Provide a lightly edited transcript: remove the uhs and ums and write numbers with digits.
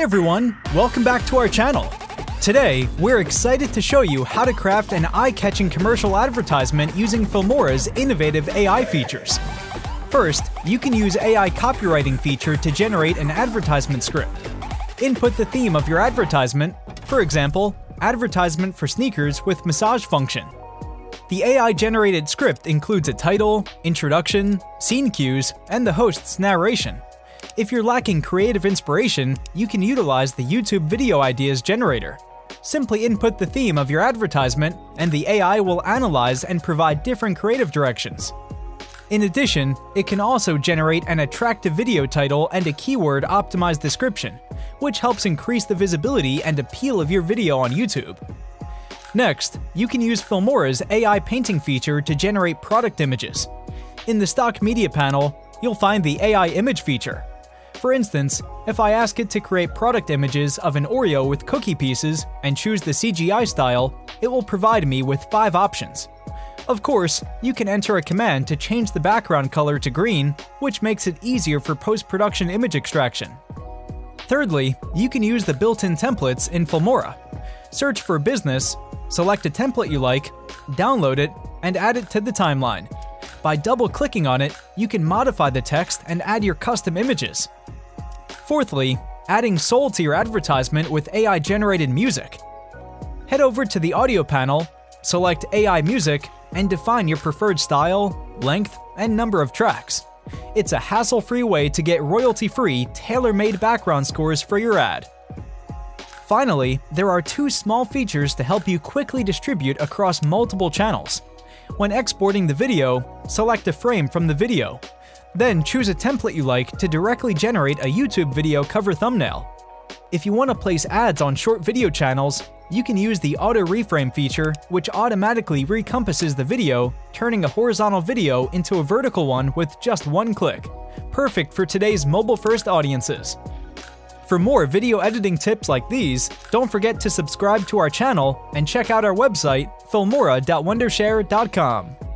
Hey everyone, welcome back to our channel. Today, we're excited to show you how to craft an eye-catching commercial advertisement using Filmora's innovative AI features. First, you can use AI copywriting feature to generate an advertisement script. Input the theme of your advertisement, for example, advertisement for sneakers with massage function. The AI-generated script includes a title, introduction, scene cues, and the host's narration. If you're lacking creative inspiration, you can utilize the YouTube video ideas generator. Simply input the theme of your advertisement, and the AI will analyze and provide different creative directions. In addition, it can also generate an attractive video title and a keyword-optimized description, which helps increase the visibility and appeal of your video on YouTube. Next, you can use Filmora's AI painting feature to generate product images. In the stock media panel, you'll find the AI image feature. For instance, if I ask it to create product images of an Oreo with cookie pieces and choose the CGI style, it will provide me with 5 options. Of course, you can enter a command to change the background color to green, which makes it easier for post-production image extraction. Thirdly, you can use the built-in templates in Filmora. Search for business, select a template you like, download it, and add it to the timeline. By double-clicking on it, you can modify the text and add your custom images. Fourthly, adding soul to your advertisement with AI-generated music. Head over to the audio panel, select AI music, and define your preferred style, length, and number of tracks. It's a hassle-free way to get royalty-free, tailor-made background scores for your ad. Finally, there are 2 small features to help you quickly distribute across multiple channels. When exporting the video, select a frame from the video. Then choose a template you like to directly generate a YouTube video cover thumbnail. If you want to place ads on short video channels, you can use the auto reframe feature, which automatically recompasses the video, turning a horizontal video into a vertical one with just one click. Perfect for today's mobile-first audiences. For more video editing tips like these, don't forget to subscribe to our channel and check out our website, filmora.wondershare.com.